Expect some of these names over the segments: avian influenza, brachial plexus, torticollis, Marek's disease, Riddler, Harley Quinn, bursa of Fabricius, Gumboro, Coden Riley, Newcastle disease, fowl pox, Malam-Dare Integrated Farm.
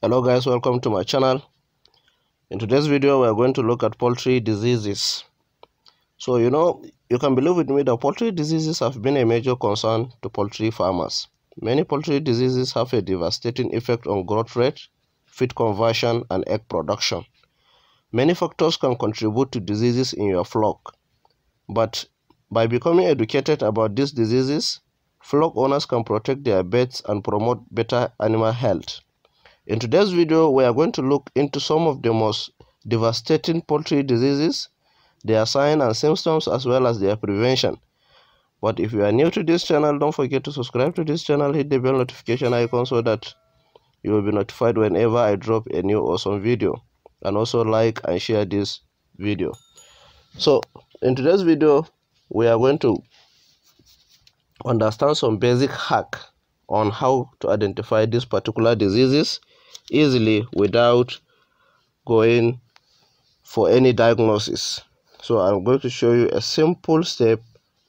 Hello guys, welcome to my channel. In today's video we are going to look at poultry diseases. So you can believe with me that poultry diseases have been a major concern to poultry farmers. Many poultry diseases have a devastating effect on growth rate, feed conversion and egg production. Many factors can contribute to diseases in your flock, but by becoming educated about these diseases, flock owners can protect their beds and promote better animal health. In today's video, we are going to look into some of the most devastating poultry diseases, their signs and symptoms, as well as their prevention. But if you are new to this channel, don't forget to subscribe to this channel, hit the bell notification icon so that you will be notified whenever I drop a new awesome video. And also like and share this video. So in today's video, we are going to understand some basic hack on how to identify these particular diseases easily without going for any diagnosis. So I'm going to show you a simple step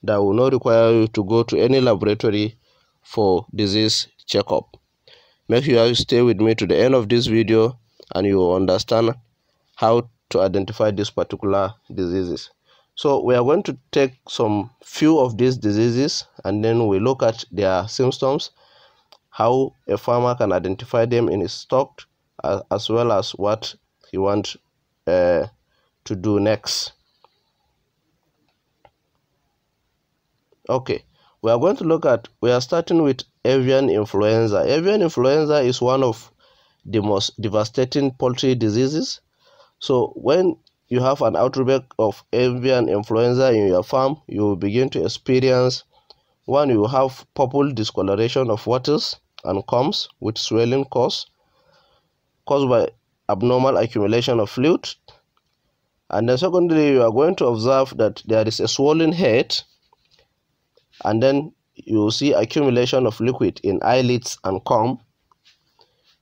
that will not require you to go to any laboratory for disease checkup. Make sure you stay with me to the end of this video and you will understand how to identify these particular diseases. So we are going to take some few of these diseases and then we look at their symptoms, how a farmer can identify them in his stock, as well as what he wants to do next. Okay, we are going to look at, we are starting with avian influenza. Avian influenza is one of the most devastating poultry diseases. So when you have an outbreak of avian influenza in your farm, you will begin to experience one, you have purple discoloration of waters and combs with swelling caused by abnormal accumulation of fluid. And then secondly, you are going to observe that there is a swollen head, and then you will see accumulation of liquid in eyelids and comb.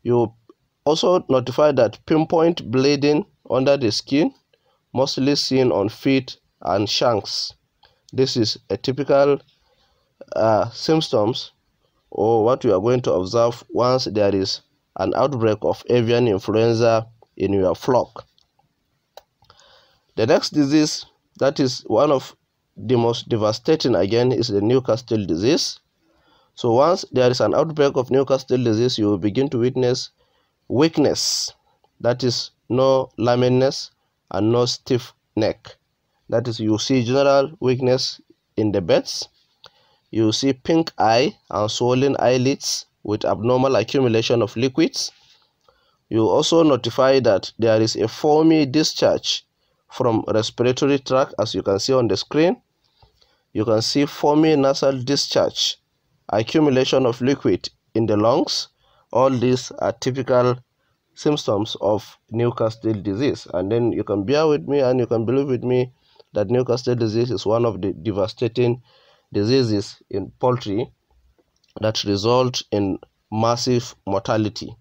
You also notify that pinpoint bleeding under the skin, mostly seen on feet and shanks. This is a typical symptoms or what you are going to observe once there is an outbreak of avian influenza in your flock. The next disease that is one of the most devastating again is the Newcastle disease. So once there is an outbreak of Newcastle disease, you will begin to witness weakness, that is no lameness and no stiff neck. That is, you see general weakness in the beds. You see pink eye and swollen eyelids with abnormal accumulation of liquids. You also notify that there is a foamy discharge from respiratory tract, as you can see on the screen. You can see foamy nasal discharge, accumulation of liquid in the lungs. All these are typical symptoms of Newcastle disease. And then you can bear with me and you can believe with me that Newcastle disease is one of the devastating diseases in poultry that result in massive mortality.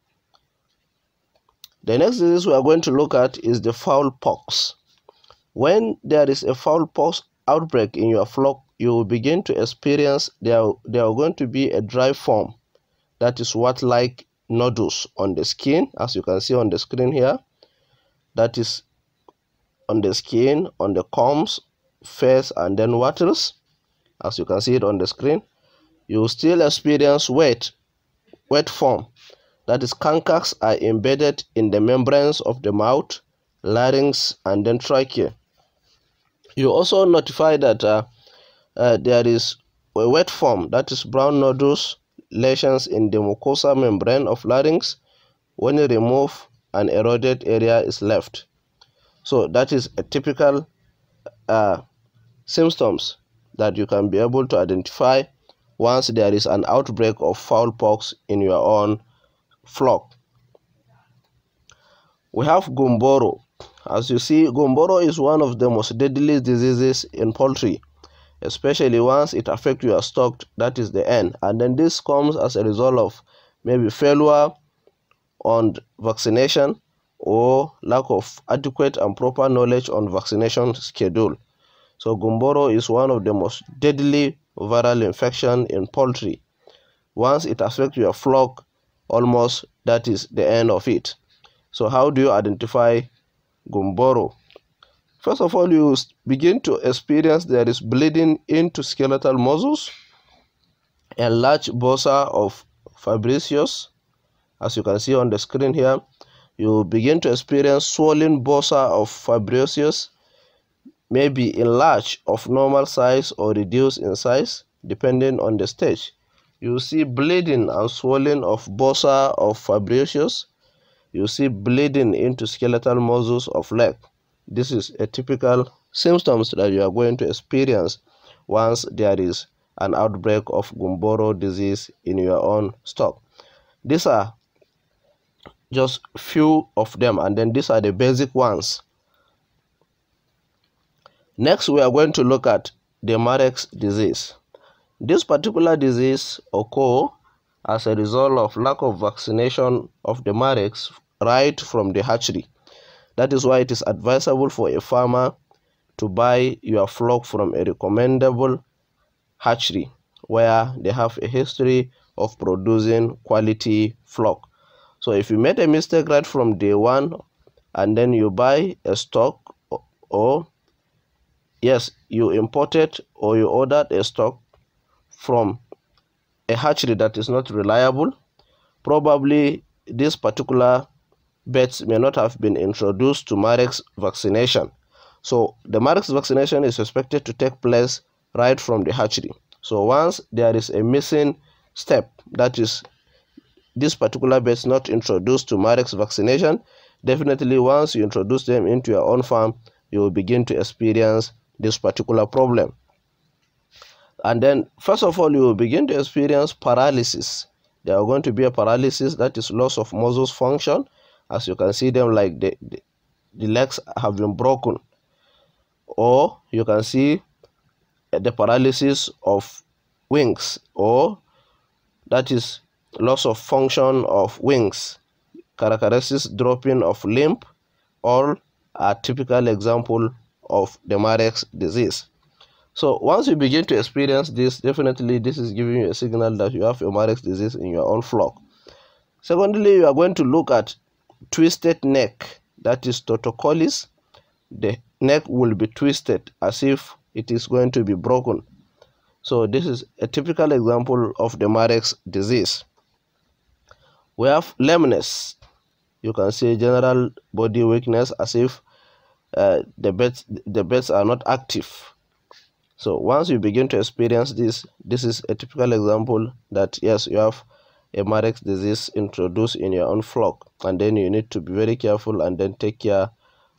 The next disease we are going to look at is the fowl pox. When there is a fowl pox outbreak in your flock, you will begin to experience there are going to be a dry form, that is what like nodules on the skin, as you can see on the screen here. That is on the skin, on the combs, face and then wattles, as you can see it on the screen. You still experience wet form, that is cankers are embedded in the membranes of the mouth, larynx and then trachea. You also notify that there is a wet form, that is brown nodules, lesions in the mucosa membrane of larynx. When you remove, an eroded area is left. So that is a typical symptoms that you can be able to identify once there is an outbreak of fowl pox in your own flock. We have Gumboro. As you see, Gumboro is one of the most deadly diseases in poultry, especially once it affects your stock, that is the end. And then this comes as a result of maybe failure on vaccination or lack of adequate and proper knowledge on vaccination schedule. So Gumboro is one of the most deadly viral infection in poultry. Once it affects your flock, almost that is the end of it. So how do you identify Gumboro? First of all, you begin to experience there is bleeding into skeletal muscles, a large bursa of Fabricius, as you can see on the screen here. You begin to experience swollen bursa of Fabricius, maybe enlarged of normal size or reduced in size, depending on the stage. You see bleeding and swelling of bursa of Fabricius. You see bleeding into skeletal muscles of leg. This is a typical symptoms that you are going to experience once there is an outbreak of Gumboro disease in your own stock. These are just few of them, and then these are the basic ones. Next, we are going to look at the Marek's disease. This particular disease occurs as a result of lack of vaccination of the Marek's right from the hatchery. That is why it is advisable for a farmer to buy your flock from a recommendable hatchery where they have a history of producing quality flock. So if you made a mistake right from day one and then you buy a stock, or yes, you imported or you ordered a stock from a hatchery that is not reliable, probably this particular birds may not have been introduced to Marek's vaccination. So the Marek's vaccination is expected to take place right from the hatchery. So once there is a missing step, that is this particular bird is not introduced to Marek's vaccination, definitely once you introduce them into your own farm, you will begin to experience this particular problem. And then first of all, you will begin to experience paralysis. There are going to be a paralysis, that is loss of muscles function. As you can see them, like the legs have been broken, or you can see the paralysis of wings, or that is loss of function of wings, characteristics dropping of limb, all are typical example of the Marek's disease. So once you begin to experience this, definitely this is giving you a signal that you have a Marek's disease in your own flock. Secondly, you are going to look at twisted neck, that is torticollis. The neck will be twisted as if it is going to be broken. So this is a typical example of the Marek's disease. We have lameness. You can see general body weakness as if the birds are not active. So once you begin to experience this is a typical example that yes, you have a Marek's disease introduced in your own flock, and then you need to be very careful and then take care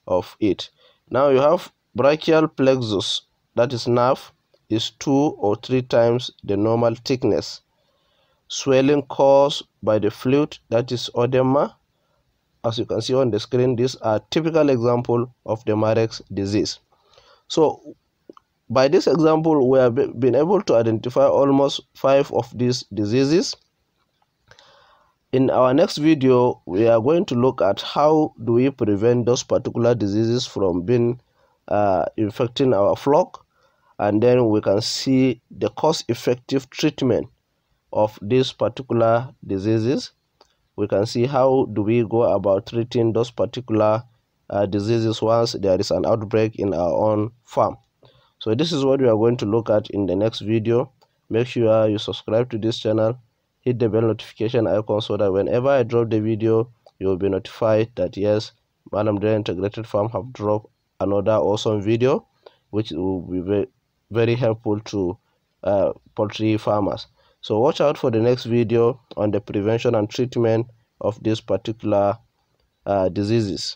of it. Now you have brachial plexus, that is nerve is 2 or 3 times the normal thickness. Swelling caused by the fluid, that is oedema. As you can see on the screen, these are typical example of the Marek's disease. So by this example, we have been able to identify almost 5 of these diseases. In our next video, we are going to look at how do we prevent those particular diseases from being infecting our flock, and then we can see the cost-effective treatment of these particular diseases. We can see how do we go about treating those particular diseases once there is an outbreak in our own farm. So this is what we are going to look at in the next video. Make sure you subscribe to this channel. Hit the bell notification icon so that whenever I drop the video, you will be notified that yes, Malam-Dare Integrated Farm have dropped another awesome video, which will be very helpful to poultry farmers. So watch out for the next video on the prevention and treatment of these particular diseases.